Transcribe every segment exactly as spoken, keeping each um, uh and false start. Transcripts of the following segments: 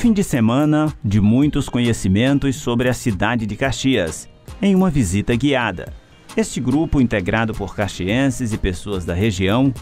fim de semana de muitos conhecimentos sobre a cidade de Caxias, em uma visita guiada. Este grupo, integrado por caxienses e pessoas da região,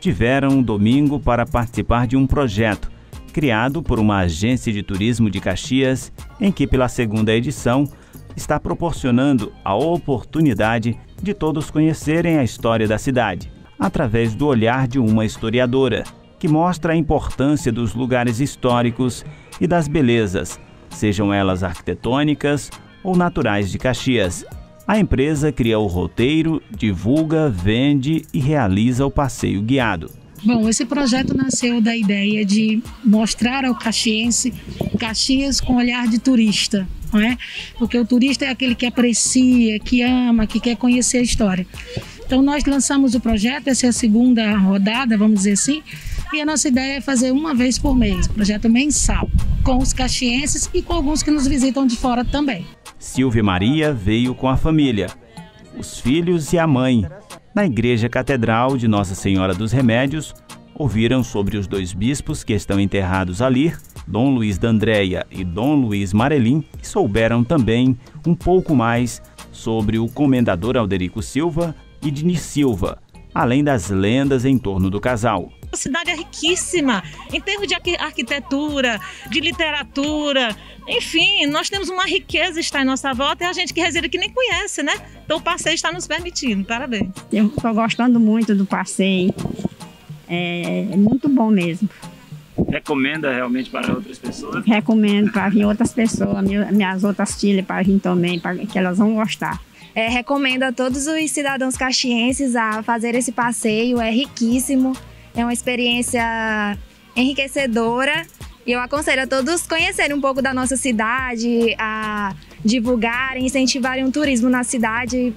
tiveram um domingo para participar de um projeto criado por uma agência de turismo de Caxias, em que pela segunda edição está proporcionando a oportunidade de todos conhecerem a história da cidade, através do olhar de uma historiadora, que mostra a importância dos lugares históricos e das belezas, sejam elas arquitetônicas ou naturais de Caxias. A empresa cria o roteiro, divulga, vende e realiza o passeio guiado. Bom, esse projeto nasceu da ideia de mostrar ao caxiense Caxias com olhar de turista, não é? Porque o turista é aquele que aprecia, que ama, que quer conhecer a história. Então nós lançamos o projeto, essa é a segunda rodada, vamos dizer assim, e a nossa ideia é fazer uma vez por mês, projeto mensal, com os caxienses e com alguns que nos visitam de fora também. Silvia Maria veio com a família, os filhos e a mãe. Na Igreja Catedral de Nossa Senhora dos Remédios, ouviram sobre os dois bispos que estão enterrados ali, Dom Luiz D'Andréia e Dom Luiz Marelim, e souberam também um pouco mais sobre o comendador Alderico Silva e Diniz Silva, além das lendas em torno do casal. A cidade é riquíssima em termos de arquitetura, de literatura, enfim, nós temos uma riqueza está em nossa volta e a gente que reside aqui nem conhece, né? Então o passeio está nos permitindo, parabéns. Eu estou gostando muito do passeio, é, é muito bom mesmo. Recomenda realmente para outras pessoas? Recomendo para vir outras pessoas, minhas outras filhas para vir também, para que elas vão gostar. É, recomendo a todos os cidadãos caxienses a fazer esse passeio, é riquíssimo. É uma experiência enriquecedora e eu aconselho a todos conhecerem um pouco da nossa cidade, a divulgarem, incentivarem um turismo na cidade,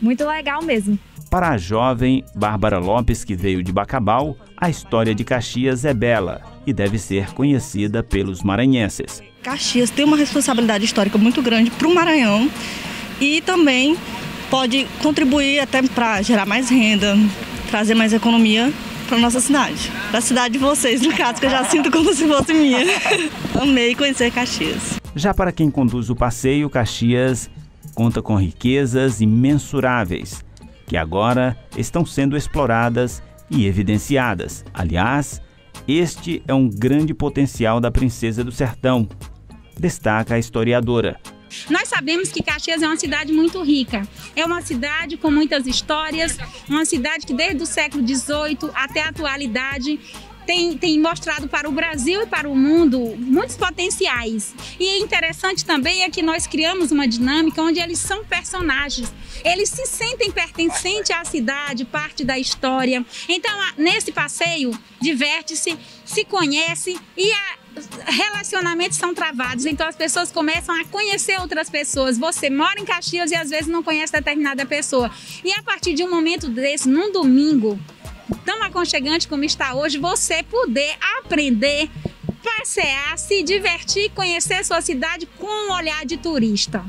muito legal mesmo. Para a jovem Bárbara Lopes, que veio de Bacabal, a história de Caxias é bela e deve ser conhecida pelos maranhenses. Caxias tem uma responsabilidade histórica muito grande para o Maranhão e também pode contribuir até para gerar mais renda, trazer mais economia para nossa cidade, para a cidade de vocês, no caso, que eu já sinto como se fosse minha. Amei conhecer Caxias. Já para quem conduz o passeio, Caxias conta com riquezas imensuráveis, que agora estão sendo exploradas e evidenciadas. Aliás, este é um grande potencial da Princesa do Sertão, destaca a historiadora. Nós sabemos que Caxias é uma cidade muito rica, é uma cidade com muitas histórias, uma cidade que desde o século dezoito até a atualidade tem, tem mostrado para o Brasil e para o mundo muitos potenciais. E interessante também é que nós criamos uma dinâmica onde eles são personagens, eles se sentem pertencentes à cidade, parte da história. Então, nesse passeio, diverte-se, se conhece e a relacionamentos são travados, então as pessoas começam a conhecer outras pessoas. Você mora em Caxias e às vezes não conhece determinada pessoa. E a partir de um momento desse, num domingo, tão aconchegante como está hoje, você poder aprender, passear, se divertir, conhecer a sua cidade com um olhar de turista.